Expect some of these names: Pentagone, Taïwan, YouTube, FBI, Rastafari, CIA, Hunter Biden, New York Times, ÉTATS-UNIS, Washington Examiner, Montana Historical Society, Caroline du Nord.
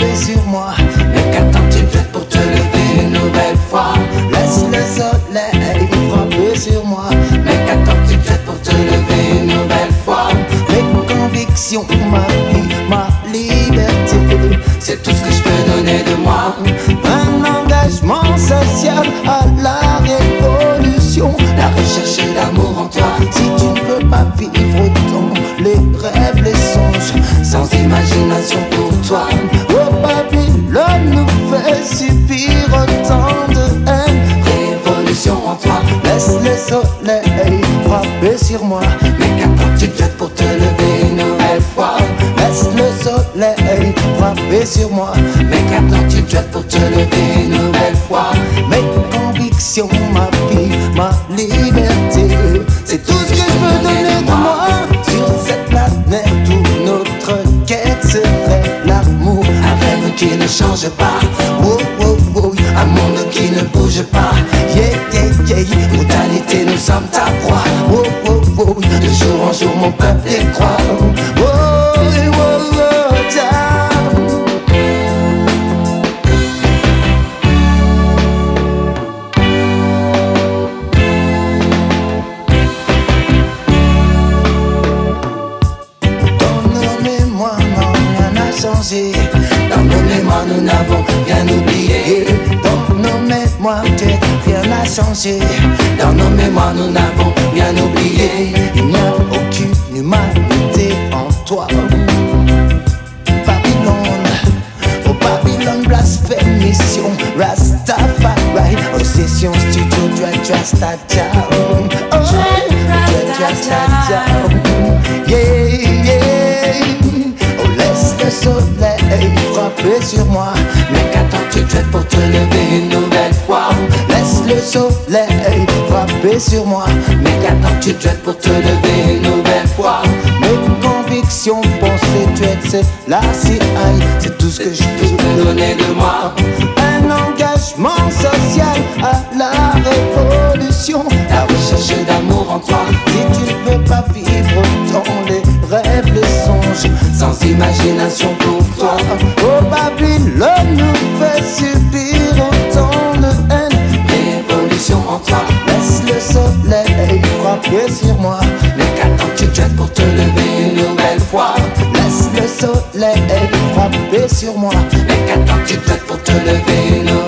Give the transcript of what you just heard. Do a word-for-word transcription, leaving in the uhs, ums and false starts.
tomber sur moi. Mais qu'attends-tu peut-être pour te lever une nouvelle fois? Laisse le soleil frapper sur moi. Mais qu'attends-tu peut-être pour te lever une nouvelle fois? Mes convictions, ma vie, ma liberté, c'est tout ce que je peux donner de moi. Un engagement social à la révolution, la recherche et l'amour en toi. Si tu ne peux pas vivre autant les rêves, les songes, sans imagination pour toi. Oh Babylone nous fait subir autant de haine. Révolution en toi, laisse le soleil frapper sur moi. Mais qu'attends-tu peut-être pour te lever une nouvelle fois? Laisse le soleil frapper sur moi. Mais qu'attends-tu peut-être pour te lever une nouvelle fois? Mes convictions, ma vie, ma liberté, c'est tout ce que je peux donner de moi. Sur cette planète où notre quête serait l'amour, un rêve qui ne change pas, oh, oh, oh, un monde qui ne bouge pas. Yeah, yeah, yeah, brutalité, nous sommes ta proie. Oh, oh, oh, de jour en jour mon peuple y croit. Oh, oh, oh, oh, yeah. Dans nos mémoires, nous n'avons rien oublié. Dans nos mémoires, rien n'a changé. Dans nos mémoires, nous n'avons rien oublié. Il n'y a aucune humanité en toi. Babylone, oh Babylone, blasphème, mission, Rastafari, obsession, studio, dread, Rastafari, oh, dread, Rastafari, yeah, yeah. Laisse le soleil frapper sur moi. Mais qu'attends-tu peut-être pour te lever une nouvelle fois? Laisse le soleil frapper sur moi. Mais qu'attends-tu peut-être pour te lever une nouvelle fois? Mes convictions, pensées, tu es, c'est la C I A, c'est tout ce que je peux donner de moi. Un engagement social à la révolution, la recherche d'amour en toi. Si tu ne peux pas vivre autant les rêves, les songes, sans imagination pour toi. Oh Babylone nous fait subir autant de haine. Révolution en toi, laisse le soleil frapper sur moi. Mais qu'attends-tu peut-être pour te lever une nouvelle fois? Laisse le soleil frapper sur moi. Mais qu'attends-tu peut-être pour te lever une nouvelle fois?